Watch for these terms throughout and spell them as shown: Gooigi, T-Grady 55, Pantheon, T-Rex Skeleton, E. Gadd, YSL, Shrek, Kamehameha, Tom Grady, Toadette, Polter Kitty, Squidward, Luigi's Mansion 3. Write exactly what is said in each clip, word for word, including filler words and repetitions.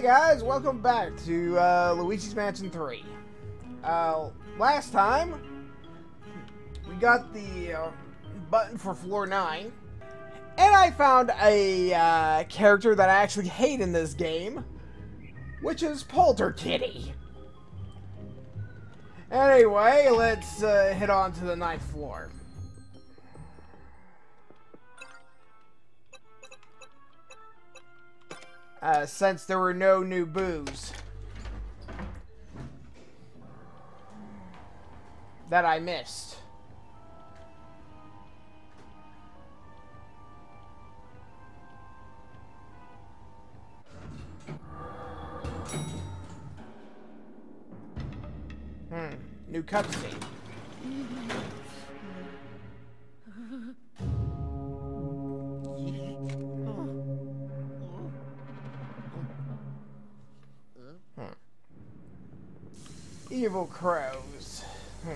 Hey guys, welcome back to uh, Luigi's Mansion three. Uh, last time, we got the uh, button for floor nine, and I found a uh, character that I actually hate in this game, which is Polter Kitty. Anyway, let's uh, head on to the ninth floor. Uh, since there were no new boos that I missed. Hmm, new cutscene. Evil crows. Hmm.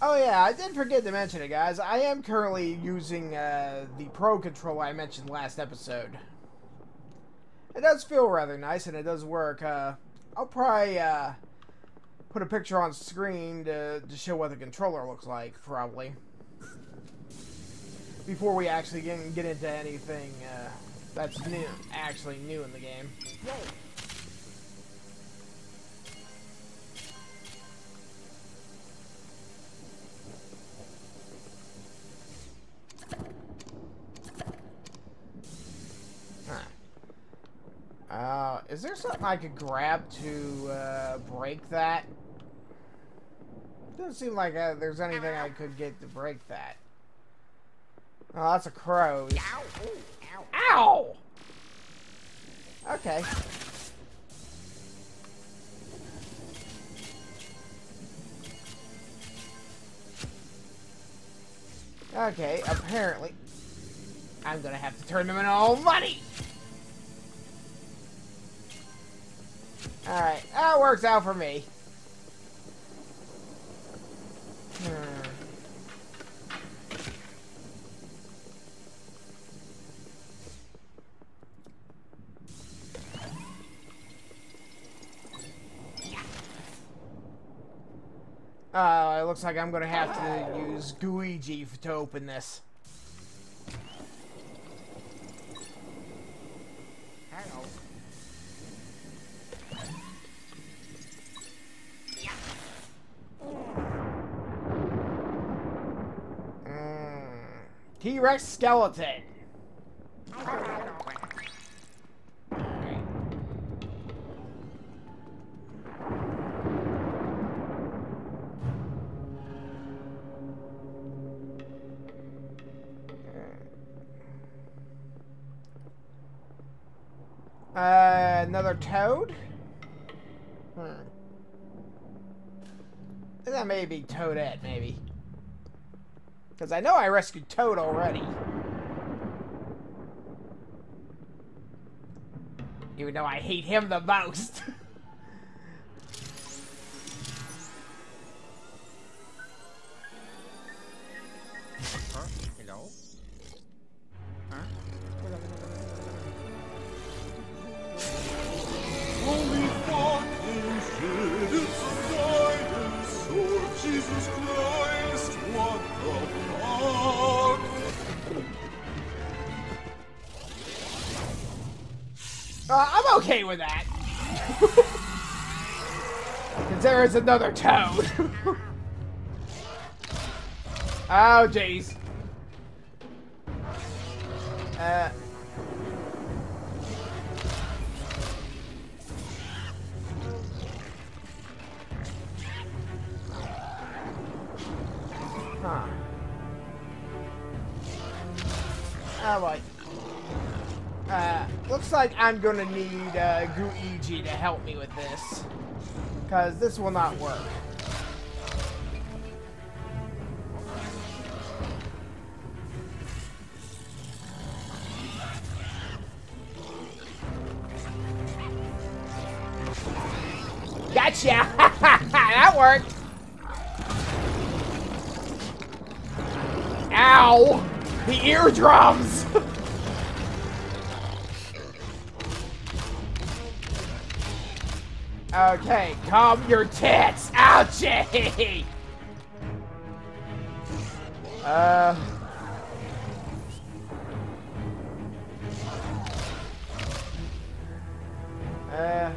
Oh yeah, I did forget to mention it, guys. I am currently using uh, the Pro Controller I mentioned last episode. It does feel rather nice, and it does work. Uh, I'll probably uh, put a picture on screen to, to show what the controller looks like, probably. Before we actually get, get into anything uh, that's new, actually new in the game. Whoa. Uh, is there something I could grab to, uh, break that? Doesn't seem like uh, there's anything I could get to break that. Oh, that's a crow. Ow! Ow! Ow! Okay. Okay, apparently I'm gonna have to turn them into all money! Alright, that works out for me. Hmm. Oh, it looks like I'm gonna have to use Gooigi to open this. T-Rex Skeleton. Okay. Uh, another toad? Hmm. That may be Toadette, maybe. Because I know I rescued Toad already. Even though I hate him the most. Huh? Hello? Huh? Holy fucking shit, it's a dinosaur, Jesus Christ, what the... Uh, I'm okay with that. Because there is another toad. Oh, jeez. Uh. Huh. Oh, boy. Uh, looks like I'm gonna need uh, Gooigi to help me with this, because this will not work. Gotcha! That worked! Ow! The eardrums! Okay, calm your tits! Ouchie! Uh... Uh...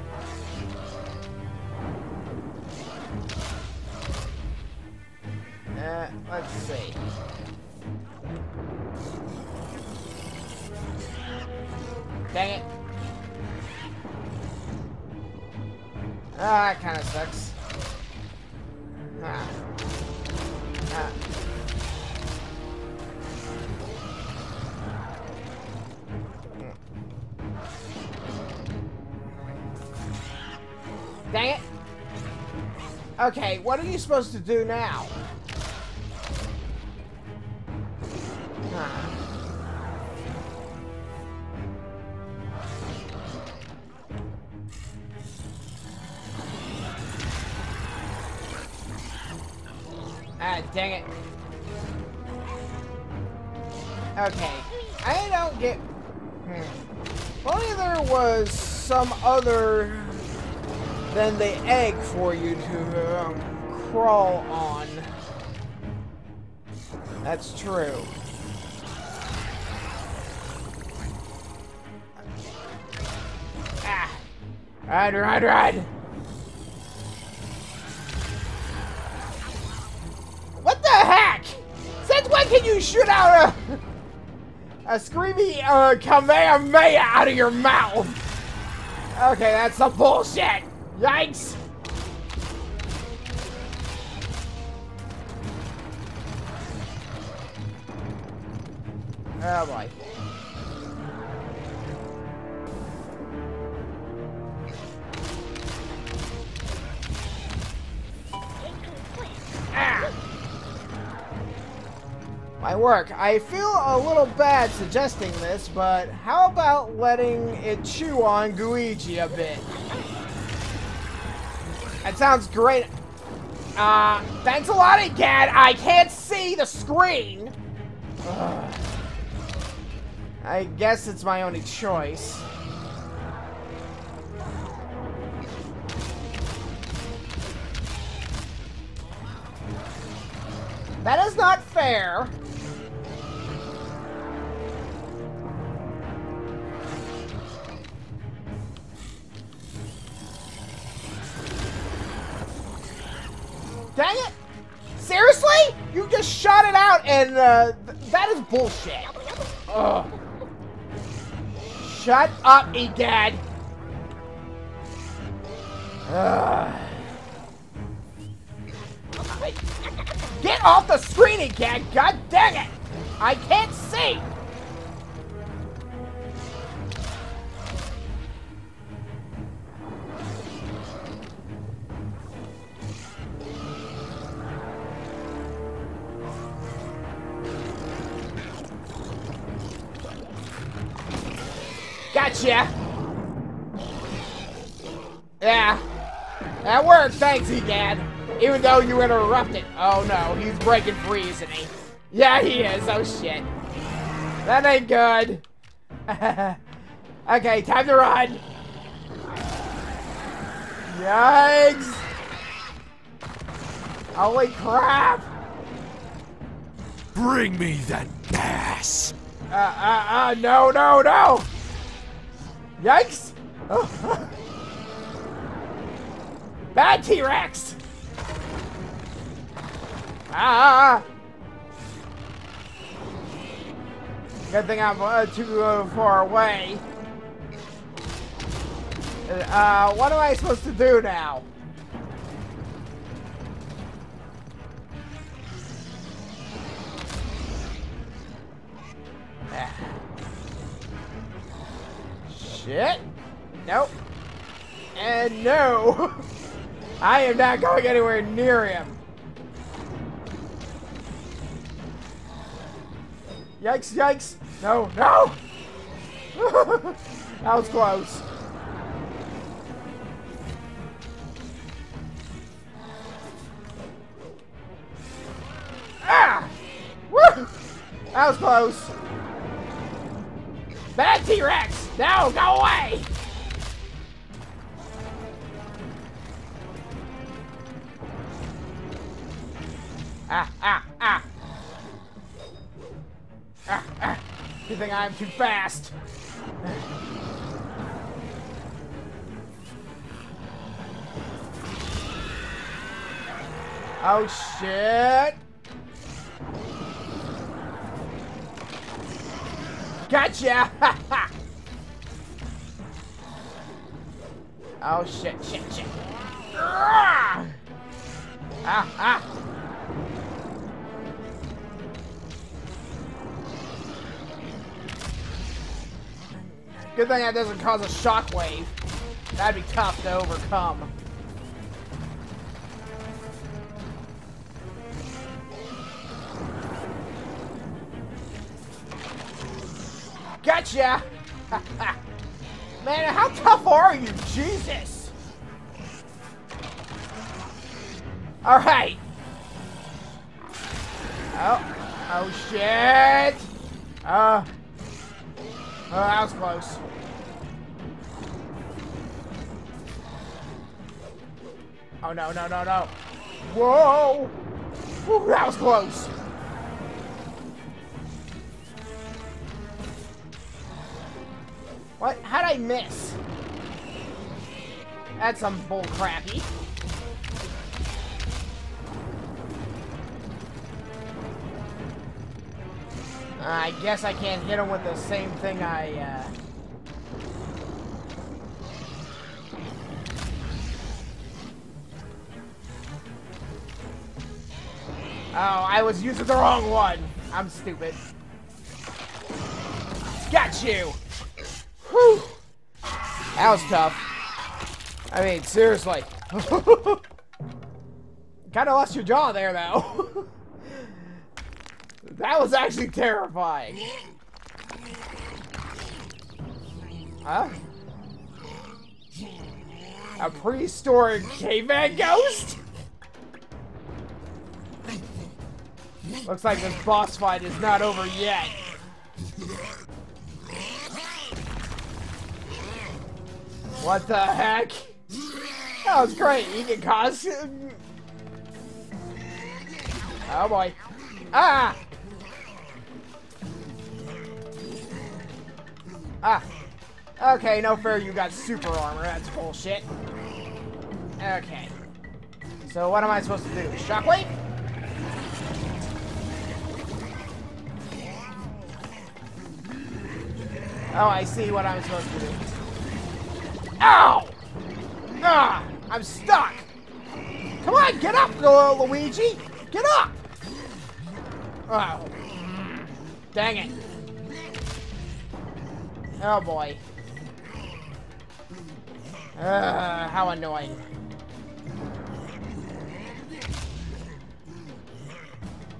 Uh, let's see. Dang it. Ah, that kinda sucks. Huh. Huh. Dang it. Okay, what are you supposed to do now? Ah, dang it. Okay. I don't get... Hmm. Only there was some other than the egg for you to um, crawl on. That's true. Ah. Ride, ride, ride! Can you shoot out a, a screamy uh, Kamehameha out of your mouth? Okay, that's some bullshit. Yikes. Oh boy. My work. I feel a little bad suggesting this, but how about letting it chew on Gooigi a bit? That sounds great. Uh, thanks a lot, E. Gadd. I can't see the screen. Ugh. I guess it's my only choice. That is not fair. Dang it! Seriously? You just shot it out and, uh, th that is bullshit. Ugh. Shut up, E. Gadd. Ugh. Get off the screen, E. Gadd! God dang it! I can't see! Gotcha! Yeah. That worked, thanks, E. Gadd. Even though you interrupted. Oh no, he's breaking free, isn't he? Yeah, he is. Oh shit. That ain't good. Okay, time to run. Yikes. Holy crap. Bring me that ass. Uh, uh, uh, no, no, no. Yikes. Oh. Bad T-Rex. Ah! Good thing I'm uh, too uh, far away. Uh, what am I supposed to do now? Ah. Shit! Nope. And no! I am not going anywhere near him. Yikes, yikes! No, no! That was close. Ah! Woo! That was close. Bad T-Rex! No, go away! Ah, ah, ah. Ah, ah. You think I'm too fast? Oh, shit. Gotcha! Oh, shit, shit, shit. Ah, ah. Good thing that doesn't cause a shockwave. That'd be tough to overcome. Gotcha! Man, how tough are you? Jesus! Alright! Oh. Oh, shit! Uh. Oh, that was close. Oh, no, no, no, no. Whoa! Woo, that was close! What? How'd I miss? That's some bull crappy. Uh, I guess I can't hit him with the same thing I, uh... Oh, I was using the wrong one. I'm stupid. Got you! Whew. That was tough. I mean, seriously. Kinda lost your jaw there, though. That was actually terrifying. Huh? A prehistoric caveman ghost? Looks like this boss fight is not over yet. What the heck? That was great. You can cause. Oh boy. Ah! Ah. Okay, no fair. You got super armor. That's bullshit. Okay. So, what am I supposed to do? Shockwave? Oh, I see what I'm supposed to do. Ow! Ah! I'm stuck! Come on, get up, little Luigi! Get up! Oh. Dang it. Oh, boy. Uh, how annoying.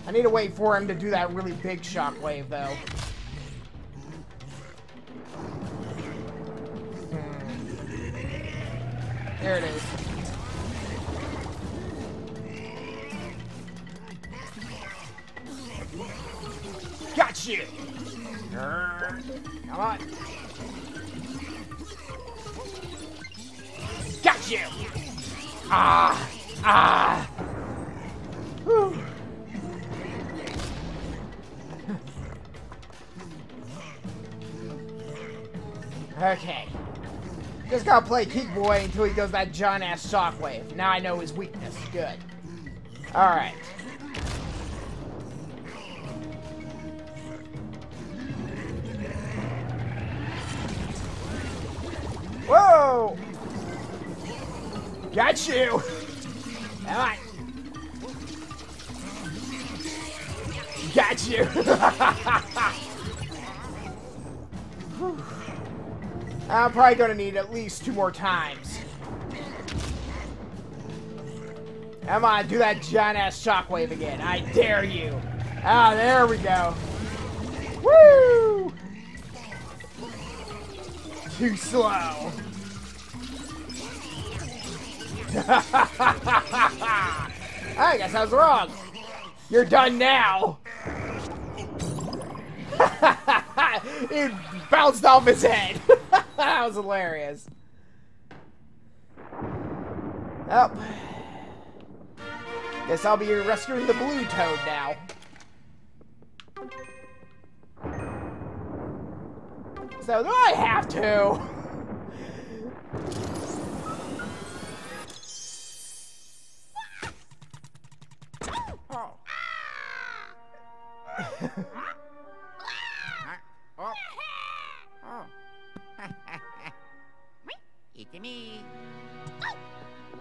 I need to wait for him to do that really big shockwave, though. There it is. Got you! Come on. Got you! Ah! Ah! Whew. Okay. Just gotta play Geek Boy until he does that John-ass shockwave. Now I know his weakness. Good. Alright. Whoa! Got you! Alright. Got you! I'm probably gonna need at least two more times. Come on, do that giant-ass shockwave again. I dare you. Ah, there we go. Woo! Too slow. I guess I was wrong. You're done now. It bounced off his head. That was hilarious. Yep. Guess I'll be rescuing the blue toad now. So do I have to? Oh. It's me,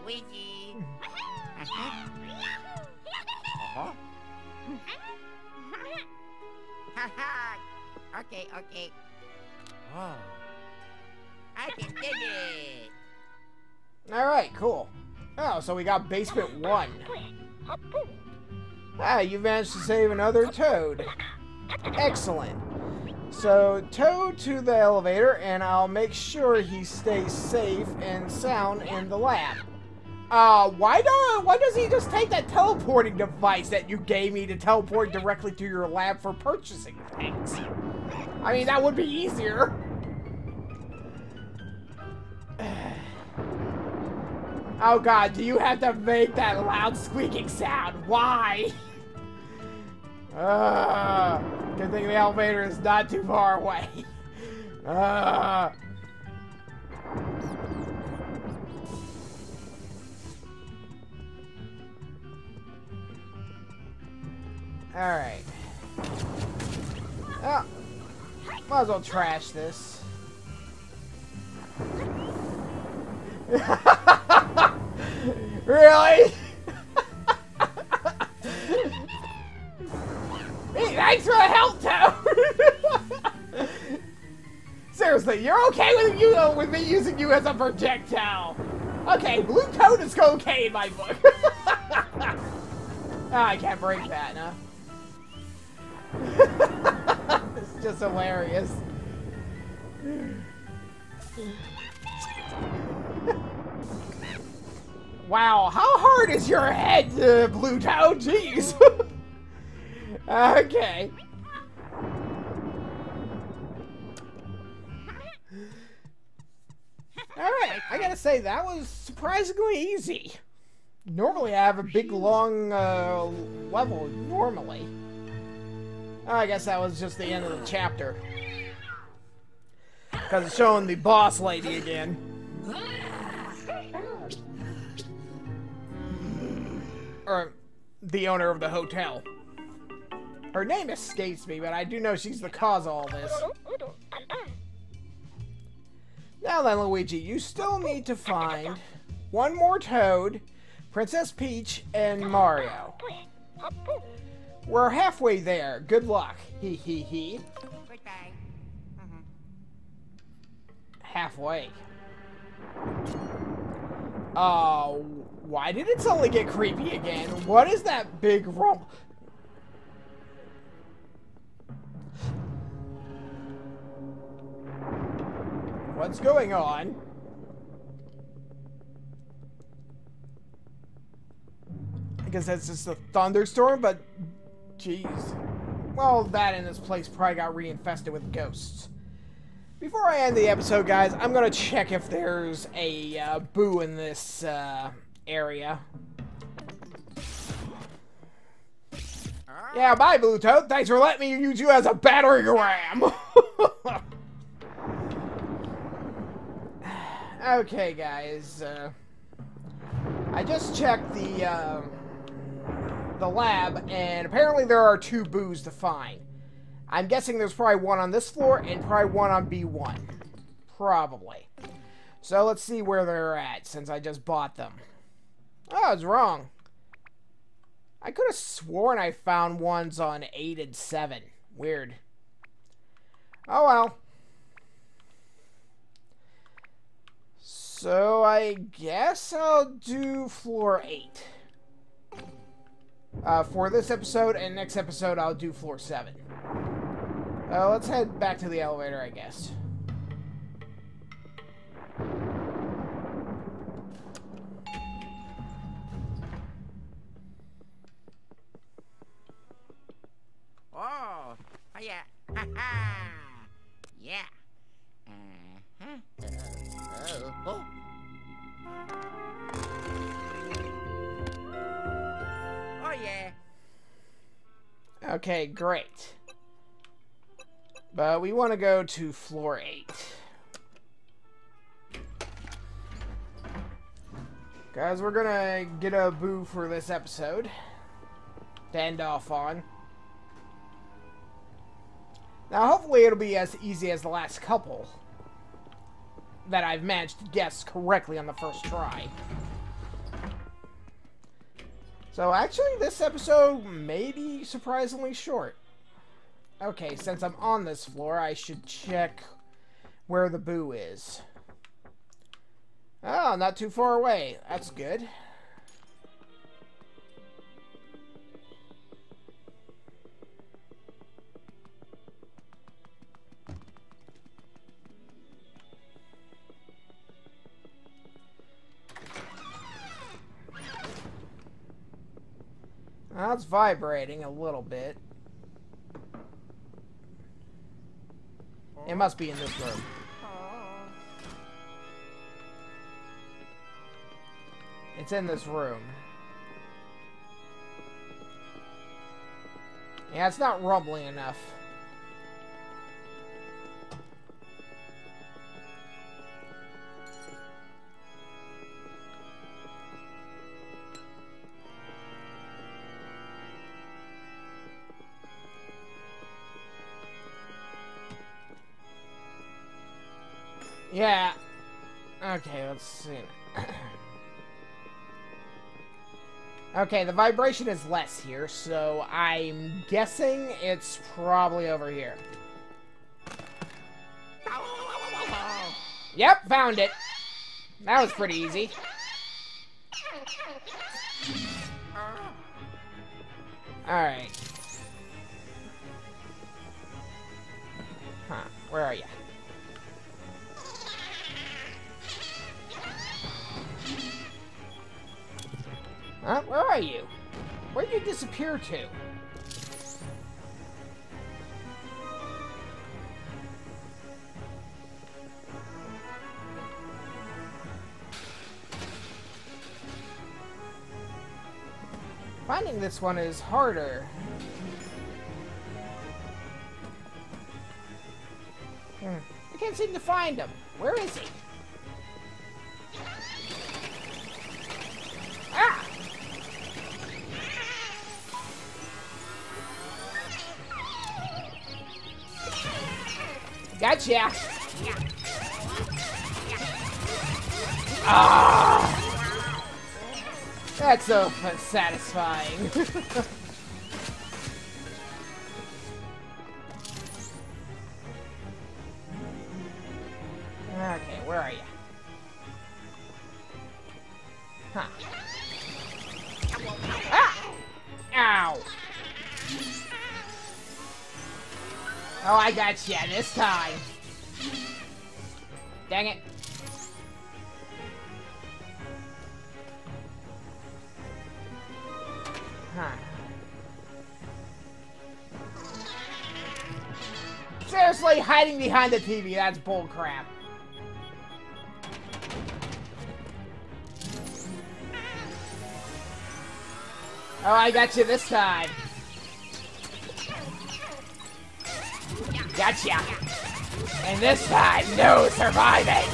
Luigi. Uh-huh. Okay, okay. Oh. I can dig it. All right, cool. Oh, so we got basement one. Ah, you managed to save another toad. Excellent. So, Toad to the elevator, and I'll make sure he stays safe and sound in the lab. Uh, why don't? Why does he just take that teleporting device that you gave me to teleport directly to your lab for purchasing things? I mean, that would be easier. Oh God, do you have to make that loud squeaking sound? Why? Uh, good thing the elevator is not too far away. Uh. Alright. Oh, might as well trash this. Really? Hey, thanks for the help, Toad! Seriously, you're okay with you uh, with me using you as a projectile. Okay, blue toad is okay in my book. Oh, I can't break that, huh? It's just hilarious. Wow, how hard is your head, uh, blue toad? Jeez. Okay. Alright, I gotta say, that was surprisingly easy. Normally I have a big, long uh, level, normally. I guess that was just the end of the chapter. Because it's showing the boss lady again. Or the owner of the hotel. Her name escapes me, but I do know she's the cause of all this. Now then, Luigi, you still need to find one more toad, Princess Peach, and Mario. We're halfway there. Good luck. Hee hee hee. Goodbye. Mm-hmm. Halfway. Uh, why did it suddenly get creepy again? What is that big rumble? What's going on? I guess that's just a thunderstorm, but... Jeez. Well, that and this place probably got reinfested with ghosts. Before I end the episode, guys, I'm going to check if there's a uh, boo in this uh, area. Yeah, bye, Blue Toad. Thanks for letting me use you as a battering ram. Okay, guys. Uh, I just checked the... Uh, the lab, and apparently there are two boos to find. I'm guessing there's probably one on this floor and probably one on B one. Probably. So let's see where they're at since I just bought them. Oh, I was wrong. I could have sworn I found ones on eight and seven. Weird. Oh well. So I guess I'll do floor eight. Uh, for this episode, and next episode I'll do floor seven. Uh, let's head back to the elevator, I guess. Oh, oh yeah, ha ha, yeah. Uh-huh. Uh-oh. Oh. Okay, great. But we want to go to floor eight. Guys, we're gonna get a boo for this episode to end off on. Now, hopefully it'll be as easy as the last couple that I've managed to guess correctly on the first try. So, actually, this episode may be surprisingly short. Okay, since I'm on this floor, I should check where the boo is. Oh, not too far away. That's good. Now it's vibrating a little bit. It must be in this room. It's in this room. Yeah, it's not rumbling enough. Yeah. Okay, let's see. Okay, the vibration is less here, so I'm guessing it's probably over here. Yep, found it. That was pretty easy. Alright. Huh, where are you? Huh? Where are you? Where'd you disappear to? Finding this one is harder. Hmm. I can't seem to find him. Where is he? Gotcha! Yeah. Ah! That's so satisfying. Okay, where are you? Huh. Ah! Ow! Oh, I got you this time. Dang it. Huh. Seriously, hiding behind the T V, that's bullcrap. Oh, I got you this time. Gotcha! And this time, no surviving!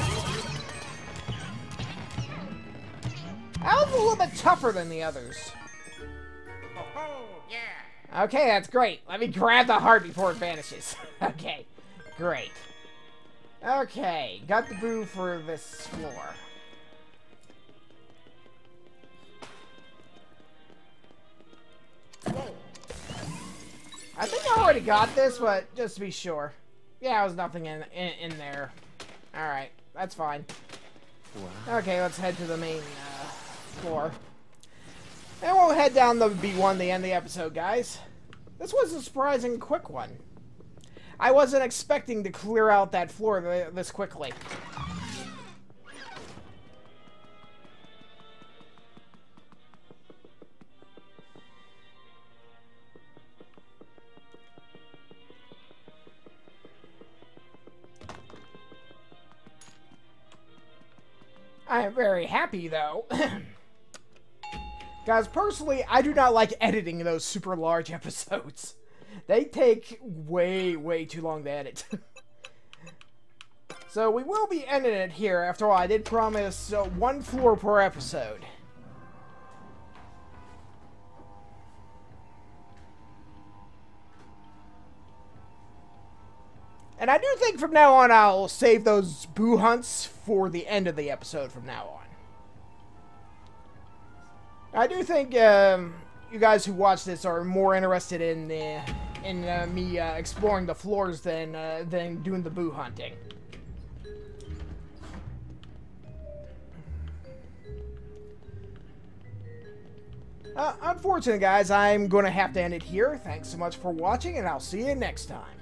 That was a little bit tougher than the others. Okay, that's great. Let me grab the heart before it vanishes. Okay, great. Okay, got the boo for this floor. I think I already got this, but just to be sure. Yeah, there was nothing in, in, in there. Alright, that's fine. Wow. Okay, let's head to the main uh, floor. And we'll head down the B one to end the episode, guys. This was a surprising quick one. I wasn't expecting to clear out that floor th this quickly. I am very happy, though. Guys, personally, I do not like editing those super large episodes. They take way, way too long to edit. So we will be ending it here. After all, I did promise uh, one floor per episode. And I do think from now on I'll save those boo hunts for the end of the episode from now on. I do think um, you guys who watch this are more interested in the, in uh, me uh, exploring the floors than uh, than doing the boo hunting. Uh, unfortunately, guys, I'm going to have to end it here. Thanks so much for watching, and I'll see you next time.